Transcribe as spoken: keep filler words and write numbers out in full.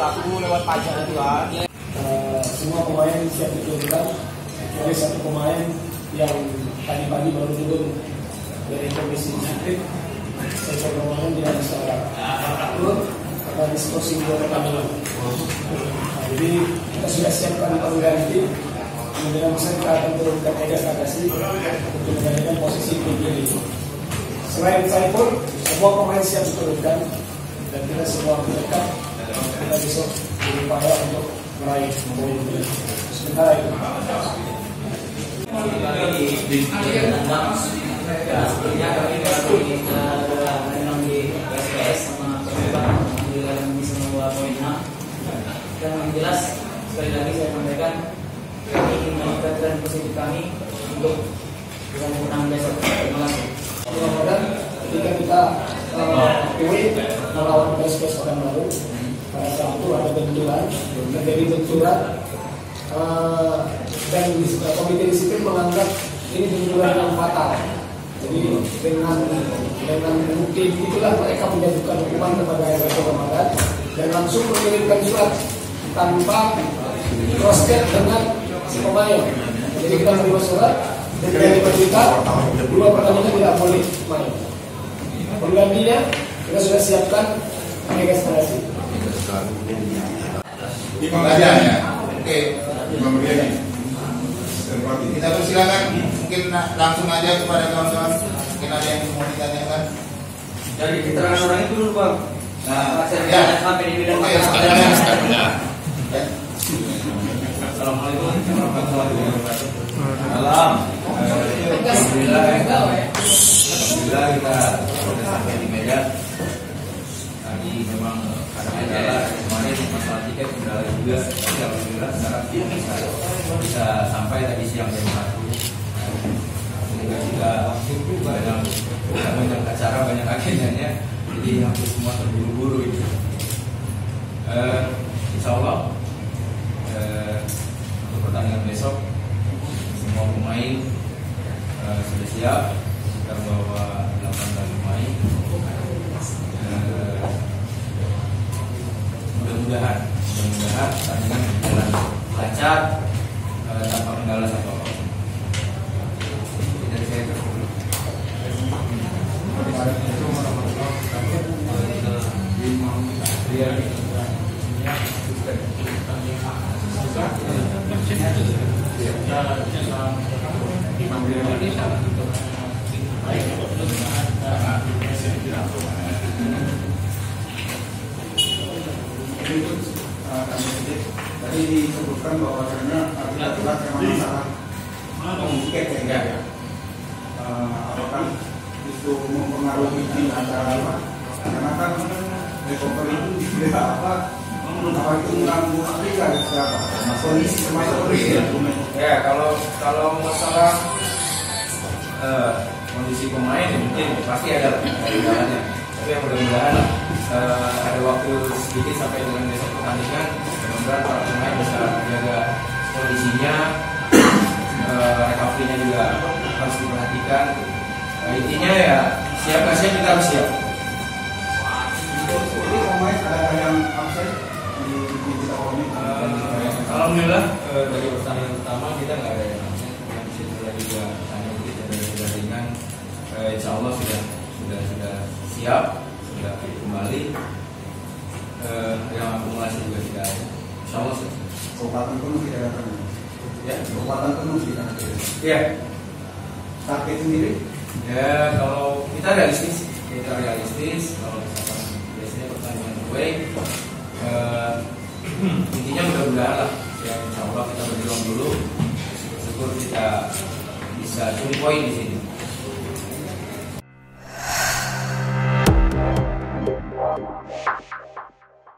Laku lewat pajak itu kan. Semua pemain siap diturunkan. Ada satu pemain yang tadi pagi baru turun dari komisi disiplin. Saiful Ramadhan dia bisa turun karena diskusi dua pertandingan. Jadi kita sudah siapkan pengganti. Kemudian kita akan turunkan Ega Sagasi untuk menggantikan posisi P J D. Selain Saiful, semua pemain siap diturunkan dan kita semua berdekat. Kita besok berupaya untuk meraih membawa sementara itu. Dan yang jelas sekali lagi saya sampaikan kami ingin meningkatkan posisi kami untuk menang besok. Terima kasih. Mudah-mudahan ketika kita pilih melawan pes-pes orang baru pada waktu ada benturan terjadi benturan dan komite disiplin menganggap ini benturan yang fatal. Jadi dengan dengan bukti itulah mereka menjatuhkan hukuman kepada Saiful Ramadhan dan langsung mengirimkan surat tanpa cross check dengan si pemain. Jadi kita menerima surat dan dari berita dua pertandingan tidak boleh main. Penggantinya kita sudah siapkan negosiasi. Di pengajiannya, oke, pemberiannya. Kita persilakan mungkin langsung aja kepada kawan-kawan. Mungkin ada yang mau ditanyakan. Dari keterangan orang itu dulu bang. Nah, ya. Assalamualaikum warahmatullahi wabarakatuh. Salam. Alhamdulillah kita, alhamdulillah kita sudah sampai di Medan. Tadi memang karena kendala kemarin masalah tiket kendala juga, tapi alhamdulillah sekarang bisa bisa sampai tadi siang jam satu. Juga juga banyak banyak acara banyak agendanya. Jadi hampir semua terburu-buru itu. Uh, insya Allah uh, untuk pertandingan besok semua pemain uh, sudah siap. Kita bawa delapan belas pemain. Uh, mudah-mudahan, mudah-mudahan pertandingan berjalan lancar uh, tanpa kendala sama. Jadi saya terpukul. Berikut kami sedikit tadi disebutkan bahwasannya artinya adalah masalah pengungkit enggak ya, apakah itu mempengaruhi antara apa? Karena kan recover itu tidak apa, apa itu mengganggu Afrika secara kondisi pemain ya. Kalau kalau masalah uh, kondisi pemain mungkin pasti ada kendalanya, tapi yang mudah-mudahan uh, ada waktu sedikit sampai dengan besok pertandingan, mudah-mudahan para pemain bisa menjaga kondisinya, uh, recovery-nya juga harus diperhatikan. Nah, intinya ya siap nggak siap kita harus siap. Jadi pemain ada yang absen di kita komit. Alhamdulillah dari pertandingan pertama kita nggak ada yang absen. Kemudian kita juga tanya kita dari pertandingan, insya Allah sudah sudah sudah siap, sudah kembali. Yang akumulasi juga tidak ada. Insya Allah kekuatan penuh kita akan. Ya, kekuatan penuh kita akan. Ya. Target sendiri. Ya, kalau kita realistis, kita realistis. Kalau misalkan biasanya pertandingan gue, uh, intinya mudah-mudahan lah. Ya, insya Allah kita berjuang dulu. Syukur kita bisa curi poin di sini.